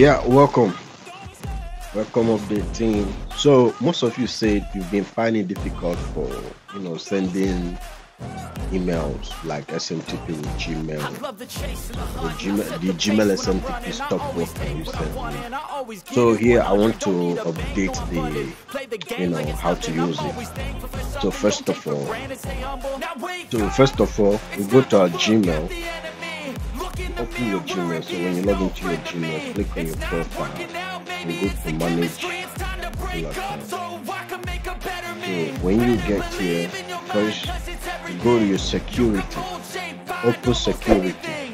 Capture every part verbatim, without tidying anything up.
Yeah, welcome. Welcome Update Team. So most of you said you've been finding it difficult for, you know, sending emails like S M T P with Gmail. The, Gmail, the Gmail S M T P stopped working recently. So here I want to update the, you know, how to use it. So first of all, so first of all, we go to our Gmail. Open your Gmail. So when you log into your Gmail, click on your profile and go to manage your account. So when you get here, first go to your security. Open security.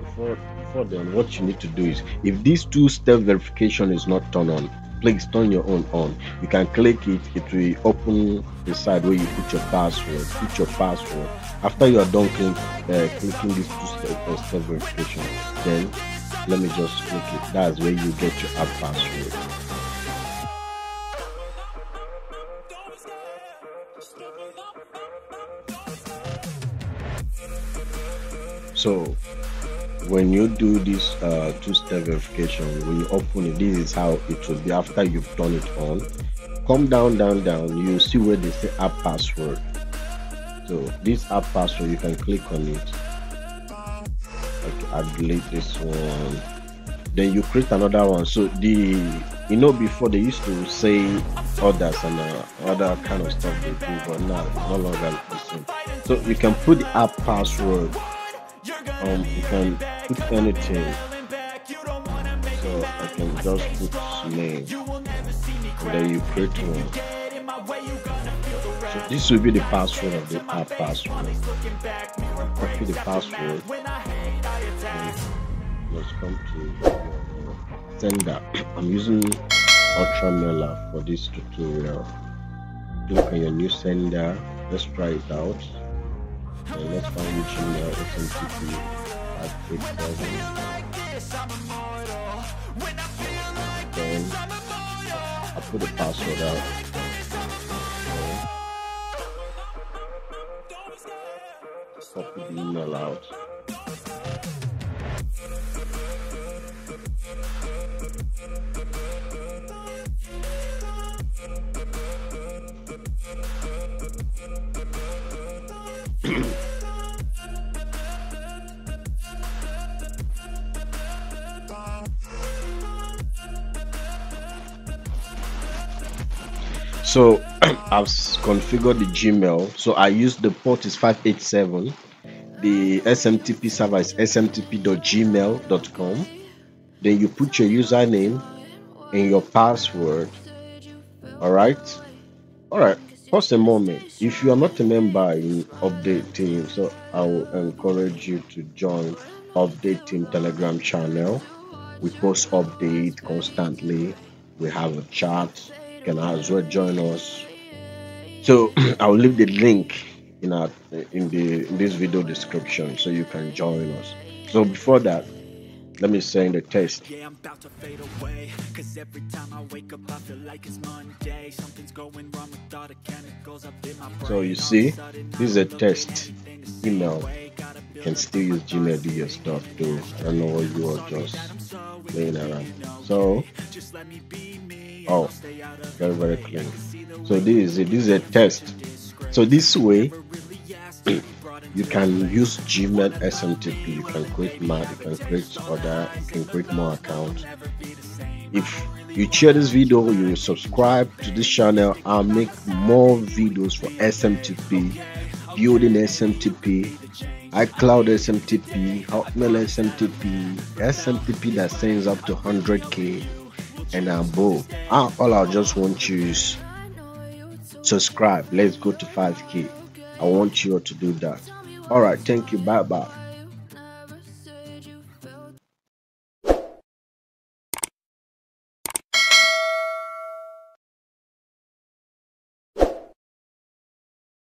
Before, before then, what you need to do is, if this two-step verification is not turned on, please turn your own on. You can click it, it will open the side where you put your password. Put your password. After you are done click, uh, clicking this two-step step verification, then let me just click it. That's where you get your app password. So when you do this uh, two-step verification, when you open it, this is how it will be after you've done it on. Come down, down, down, you see where they say app password. So this app password, you can click on it. Okay, I delete this one. Then you create another one. So the, you know, before they used to say others and uh, other kind of stuff they do, but now it's no longer the same. So you can put the app password. Um, you can put anything, so I can just put name, and then you create one. So this will be the password of the app password. Copy the password. Let's come to sender. I'm using Ultra Mailer for this tutorial. Click on your new sender. Let's try it out. So let's find which email S M T P at six thousand. Then I put the password out. So copy the email out. So I've configured the Gmail. So I use the port is five eight seven. The S M T P server is S M T P dot gmail dot com. Then you put your username and your password. Alright? Alright. Pause a moment. If you are not a member in Update Team, so I will encourage you to join Update Team Telegram channel. We post updates constantly. We have a chat. You can as well join us. So I will leave the link in our in the in this video description so you can join us. So before that, let me send a test. Yeah, I'm about to fade away, cause every time I wake up I feel like it's Monday. Something's going wrong with all the chemicals up in my brain. So you see, this is a test email. You can still use Gmail, do your stuff too. I don't know what you are just playing around. So oh, very very clean. So this is a, this is a test. So this way you can use Gmail S M T P, you can create mad, you can create other, you can create more accounts. If you share this video, you will subscribe to this channel and make more videos for S M T P, building S M T P, iCloud S M T P, Hotmail S M T P, S M T P that sends up to one hundred K and above. All I just want you is subscribe. Let's go to five K. I want you all to do that. All right, thank you. Bye bye.